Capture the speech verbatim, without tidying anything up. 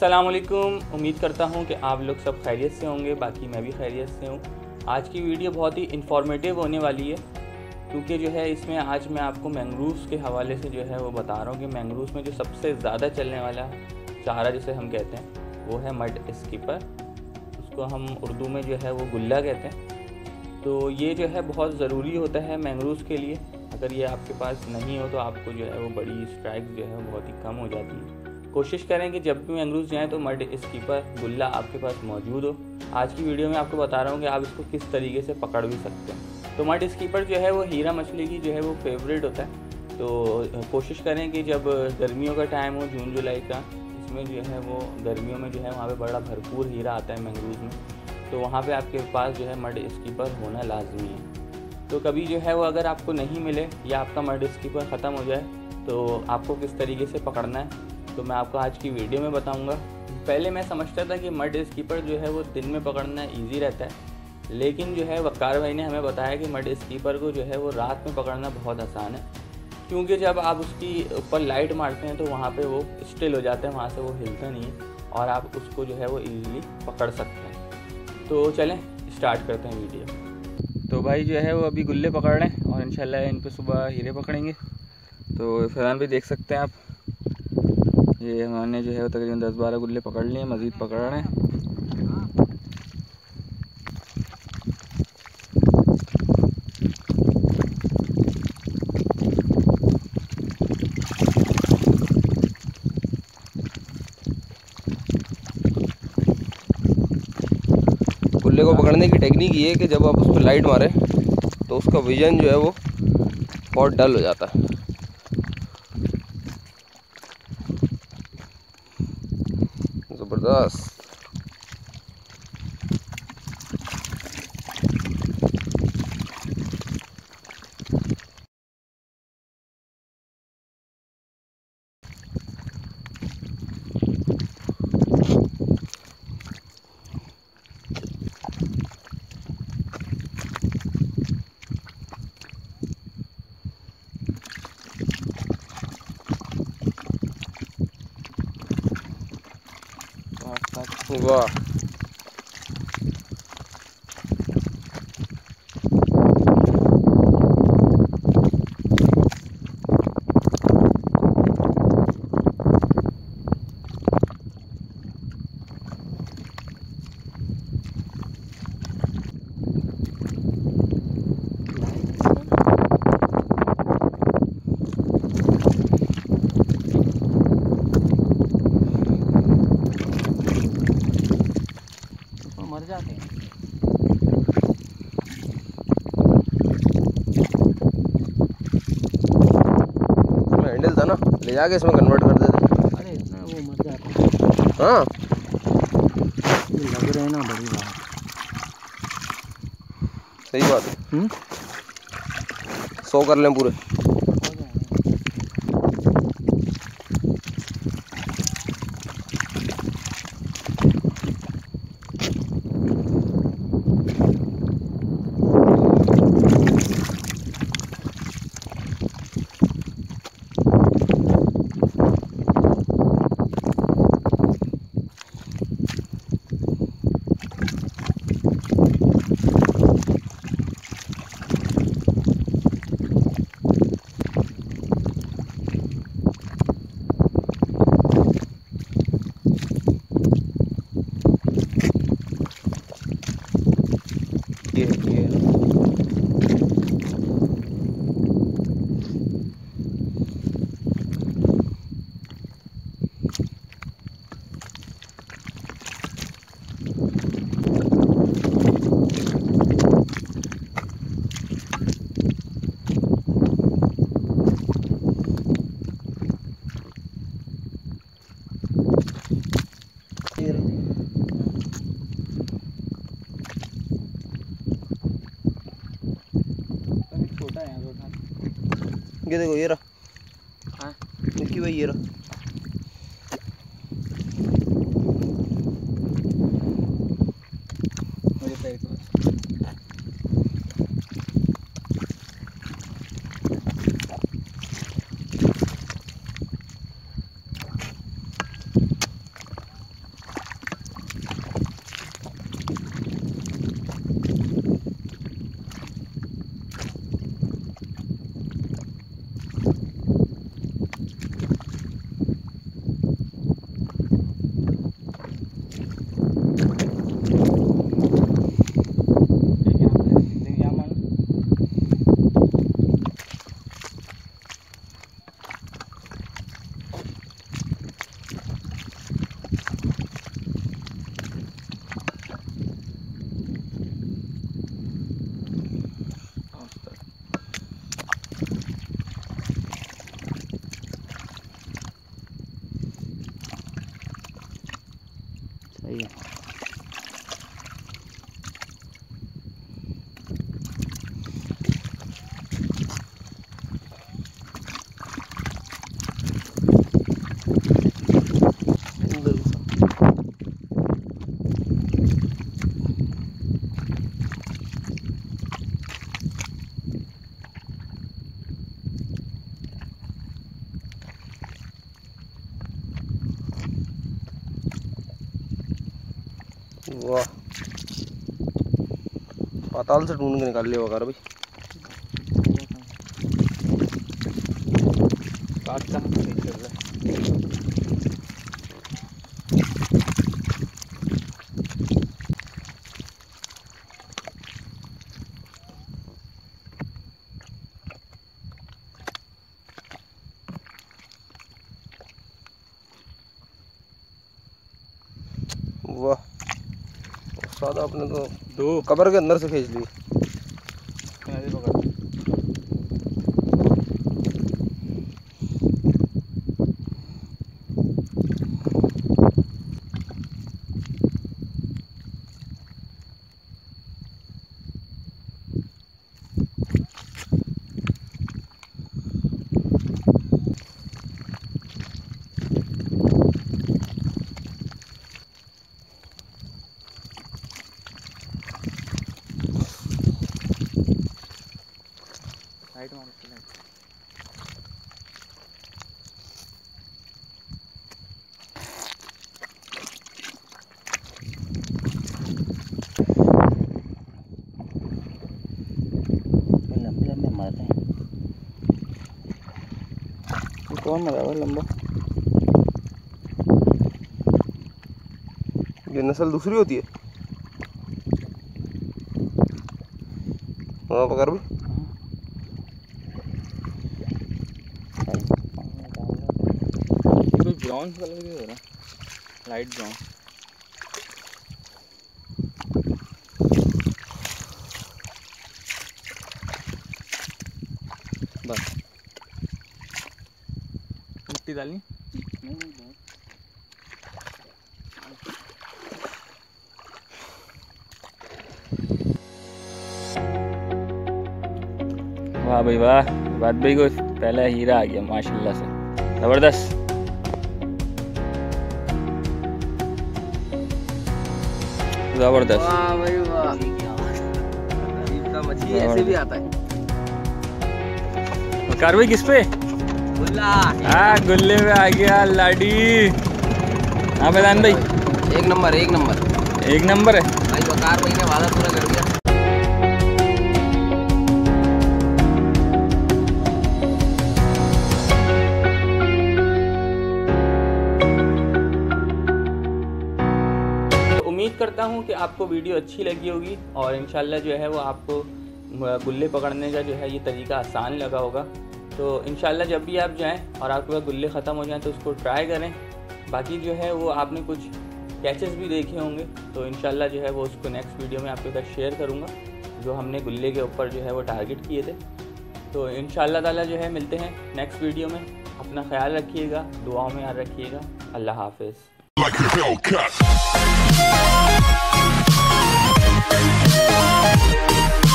अस्सलामुअलैकुम। उम्मीद करता हूँ कि आप लोग सब खैरियत से होंगे। बाकी मैं भी खैरियत से हूँ। आज की वीडियो बहुत ही इन्फॉर्मेटिव होने वाली है, क्योंकि जो है इसमें आज मैं आपको मैंग्रोव्स के हवाले से जो है वो बता रहा हूँ कि मैंग्रोव्स में जो सबसे ज़्यादा चलने वाला चारा जिसे हम कहते हैं वो है मड स्किपर। उसको हम उर्दू में जो है वो गुल्ला कहते हैं। तो ये जो है बहुत ज़रूरी होता है मैंग्रोव्स के लिए। अगर ये आपके पास नहीं हो तो आपको जो है वो बड़ी स्ट्राइक जो है बहुत ही कम हो जाती है। कोशिश करें कि जब भी मैंग्रोव्स जाएँ तो मड स्किपर गुल्ला आपके पास मौजूद हो। आज की वीडियो में आपको बता रहा हूँ कि आप इसको किस तरीके से पकड़ भी सकते हैं। तो मड स्किपर जो है वो हीरा मछली की जो है वो फेवरेट होता है। तो कोशिश करें कि जब गर्मियों का टाइम हो, जून जुलाई का, इसमें जो है वो गर्मियों में जो है वहाँ पर बड़ा भरपूर हीरा आता है मैंग्रोव्स में। तो वहाँ पर आपके पास जो है मड स्किपर होना लाजमी है। तो कभी जो है वो अगर आपको नहीं मिले या आपका मड स्किपर ख़त्म हो जाए तो आपको किस तरीके से पकड़ना है तो मैं आपको आज की वीडियो में बताऊंगा। पहले मैं समझता था कि मड स्किपर जो है वो दिन में पकड़ना इजी रहता है, लेकिन जो है वकार भाई ने हमें बताया कि मड स्किपर को जो है वो रात में पकड़ना बहुत आसान है, क्योंकि जब आप उसकी ऊपर लाइट मारते हैं तो वहाँ पे वो स्टिल हो जाता है, वहाँ से वो हिलता नहीं है और आप उसको जो है वो ईज़िली पकड़ सकते हैं। तो चलें स्टार्ट करते हैं वीडियो। तो भाई जो है वो अभी गुल्ले पकड़ रहे हैं और इंशाल्लाह इन पर सुबह हीरे पकड़ेंगे। तो फैजान भी देख सकते हैं आप, ये हमने जो है तकरीबन दस बारह गुल्ले पकड़ लिए, मज़ीद पकड़ रहे हैं। गुल्ले को पकड़ने की टेक्निक ये है कि जब आप उस पर लाइट मारें तो उसका विजन जो है वो बहुत डल हो जाता है। ज़बरदस्त। वाह, हैंडल था ना, ले जाके इसमें कन्वर्ट कर देते। अरे इतना वो मर जाता। हाँ लग रहे हैं ना, बड़ी बात, सही बात है। हम्म सौ कर लें पूरे। ये देखो ये रहा। हाँ क्योंकि भाई ये रहा। मेरे पैर को वाह, पाताल से ढूंढ के निकाल लिया होगा भाई। वाह, सादा आपने तो दो कबर के अंदर से खींच ली। कौन मरा है लंबा? ये नस्ल दूसरी होती है। हाँ, पकड़ भी ब्राउन कलर की हो रहा है, लाइट ब्राउन। बस मिट्टी डालनी वाह भाई वाह, बात भाई को पहला हीरा आ गया माशाल्लाह से, जबरदस्त। जबरदस्त वाह भाई वाह, इतना मछली ऐसे भी आता है। कार्रवाई किस पे? गुल्ला। हाँ, गुल्ले में आ गया लाडी। हाँ मैदान भाई, एक नंबर एक नंबर एक नंबर है भाई। बकार भाई ने वादा पूरा कर दिया। करता हूँ कि आपको वीडियो अच्छी लगी होगी और इंशाल्लाह जो है वो आपको गुल्ले पकड़ने का जो है ये तरीका आसान लगा होगा। तो इंशाल्लाह जब भी आप जाएं और आपके पास गुल्ले ख़त्म हो जाएं तो उसको ट्राई करें। बाकी जो है वो आपने कुछ कैचेस भी देखे होंगे, तो इंशाल्लाह जो है वो उसको नेक्स्ट वीडियो में आपके साथ शेयर करूँगा जो हमने गुल्ले के ऊपर जो है वो टारगेट किए थे। तो इंशाल्लाह ताला जो है मिलते हैं नेक्स्ट वीडियो में। अपना ख्याल रखिएगा, दुआओं में याद रखिएगा। अल्लाह हाफिज़। Like a hell cut.